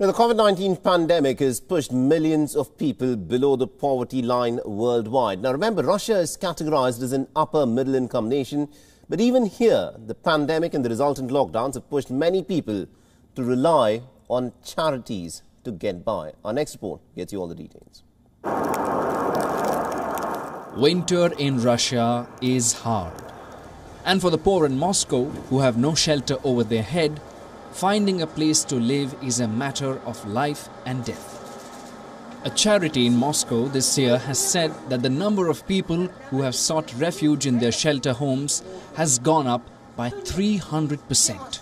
Now, the COVID-19 pandemic has pushed millions of people below the poverty line worldwide. Now, remember, Russia is categorized as an upper-middle-income nation, but even here, the pandemic and the resultant lockdowns have pushed many people to rely on charities to get by. Our next report gets you all the details. Winter in Russia is hard. And for the poor in Moscow, who have no shelter over their head, finding a place to live is a matter of life and death. A charity in Moscow this year has said that the number of people who have sought refuge in their shelter homes has gone up by 300%.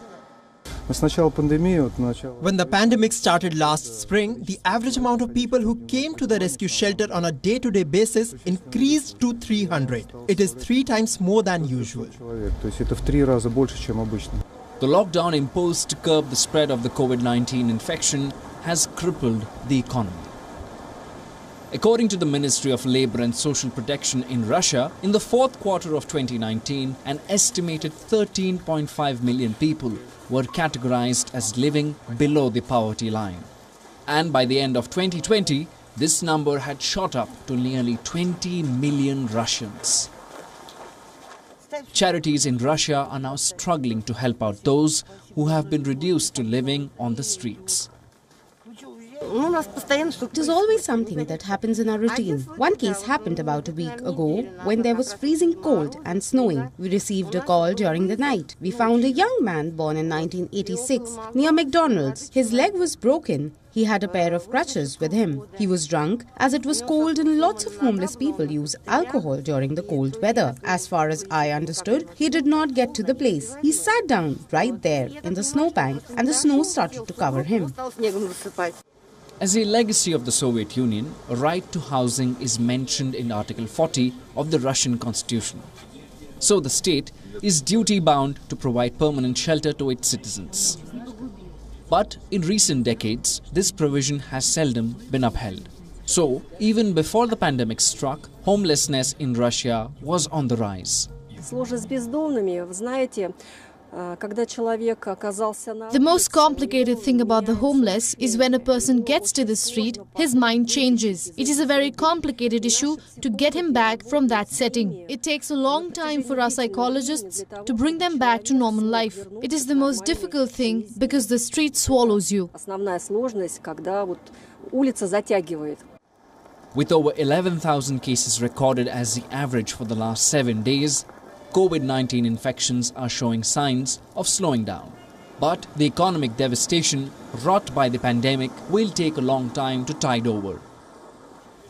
When the pandemic started last spring, the average amount of people who came to the rescue shelter on a day-to-day basis increased to 300. It is 3 times more than usual. The lockdown imposed to curb the spread of the COVID-19 infection has crippled the economy. According to the Ministry of Labor and Social Protection in Russia, in the fourth quarter of 2019, an estimated 13.5 million people were categorized as living below the poverty line. And by the end of 2020, this number had shot up to nearly 20 million Russians. Charities in Russia are now struggling to help out those who have been reduced to living on the streets. It is always something that happens in our routine. One case happened about a week ago when there was freezing cold and snowing. We received a call during the night. We found a young man born in 1986 near McDonald's. His leg was broken. He had a pair of crutches with him. He was drunk as it was cold and lots of homeless people use alcohol during the cold weather. As far as I understood, he did not get to the place. He sat down right there in the snowbank and the snow started to cover him. As a legacy of the Soviet Union, a right to housing is mentioned in Article 40 of the Russian Constitution. So the state is duty-bound to provide permanent shelter to its citizens. But in recent decades, this provision has seldom been upheld. So, even before the pandemic struck, homelessness in Russia was on the rise. The most complicated thing about the homeless is when a person gets to the street, his mind changes. It is a very complicated issue to get him back from that setting. It takes a long time for our psychologists to bring them back to normal life. It is the most difficult thing because the street swallows you. With over 11,000 cases recorded as the average for the last 7 days, COVID-19 infections are showing signs of slowing down. But the economic devastation wrought by the pandemic will take a long time to tide over.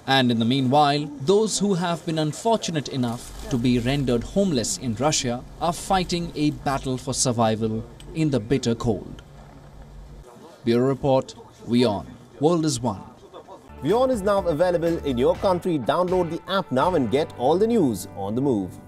And in the meanwhile, those who have been unfortunate enough to be rendered homeless in Russia are fighting a battle for survival in the bitter cold. Bureau Report, Vion. World is One. Vion is now available in your country. Download the app now and get all the news on the move.